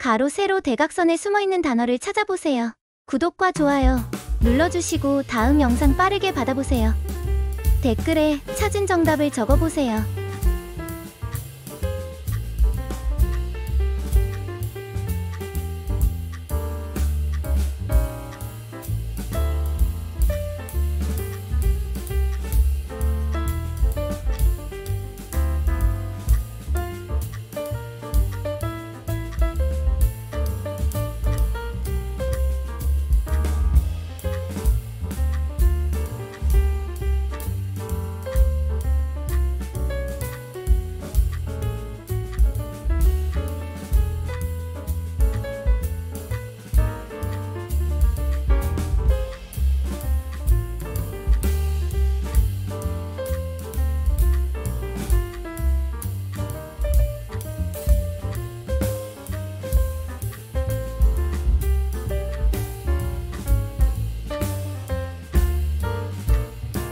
가로 세로 대각선에 숨어있는 단어를 찾아보세요. 구독과 좋아요 눌러주시고 다음 영상 빠르게 받아보세요. 댓글에 찾은 정답을 적어보세요.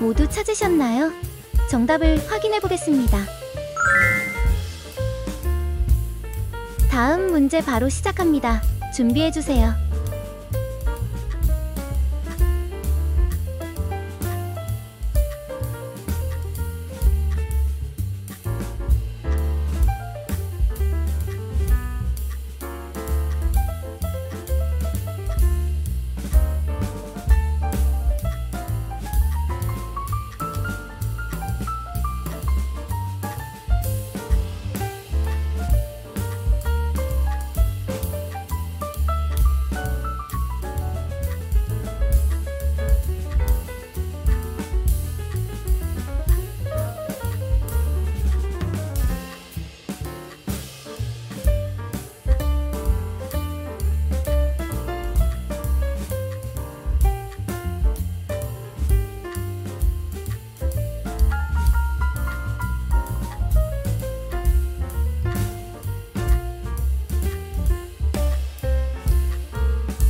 모두 찾으셨나요? 정답을 확인해 보겠습니다. 다음 문제 바로 시작합니다. 준비해 주세요.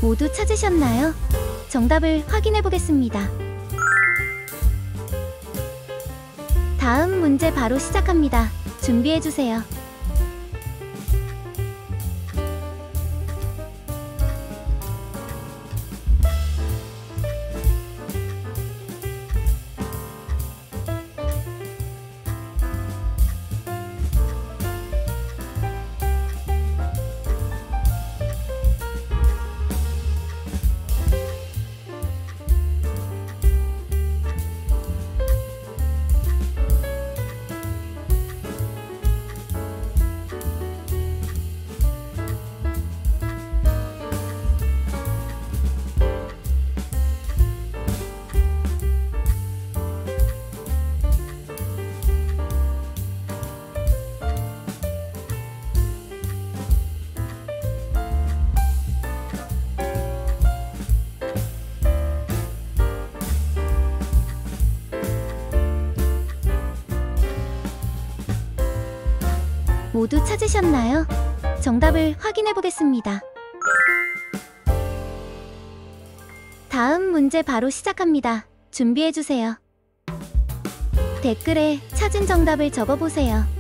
모두 찾으셨나요? 정답을 확인해 보겠습니다. 다음 문제 바로 시작합니다. 준비해 주세요. 모두 찾으셨나요? 정답을 확인해 보겠습니다. 다음 문제 바로 시작합니다. 준비해 주세요. 댓글에 찾은 정답을 적어보세요.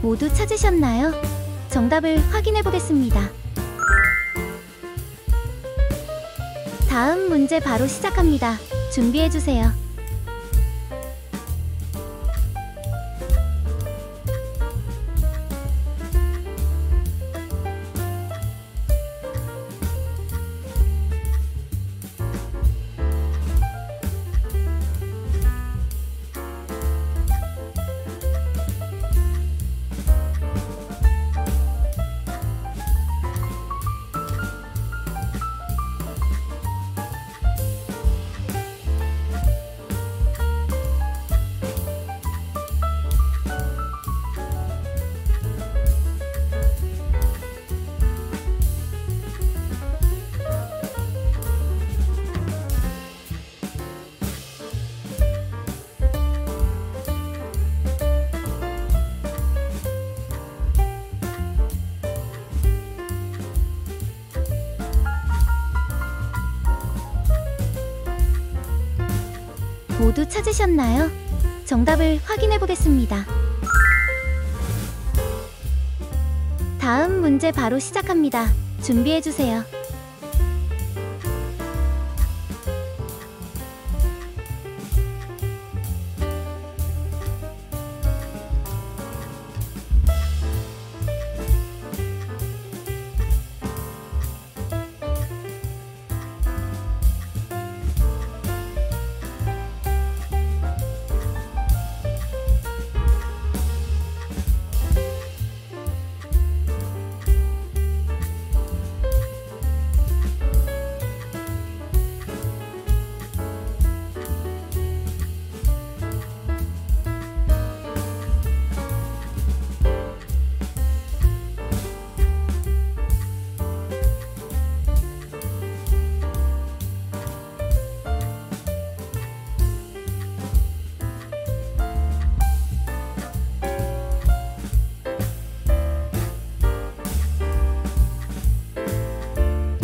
모두 찾으셨나요? 정답을 확인해 보겠습니다. 다음 문제 바로 시작합니다. 준비해 주세요. 모두 찾으셨나요? 정답을 확인해 보겠습니다. 다음 문제 바로 시작합니다. 준비해 주세요.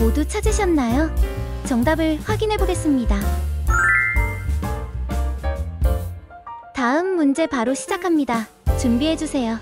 모두 찾으셨나요? 정답을 확인해 보겠습니다. 다음 문제 바로 시작합니다. 준비해 주세요.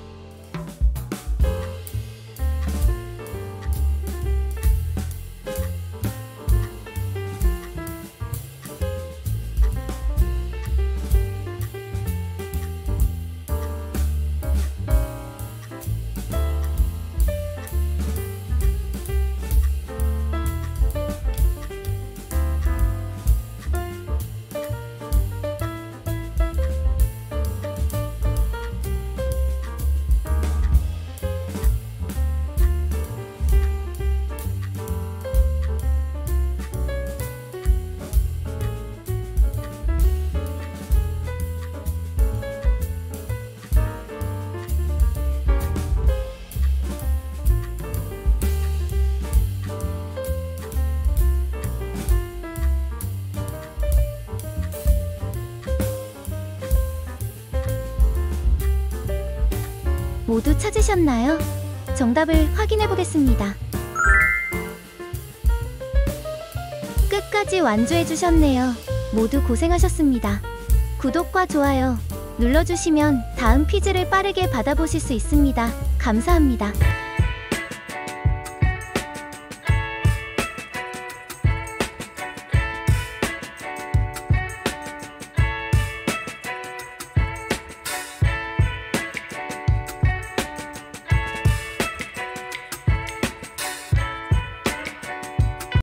모두 찾으셨나요? 정답을 확인해 보겠습니다. 끝까지 완주해 주셨네요. 모두 고생하셨습니다. 구독과 좋아요 눌러주시면 다음 퀴즈를 빠르게 받아보실 수 있습니다. 감사합니다.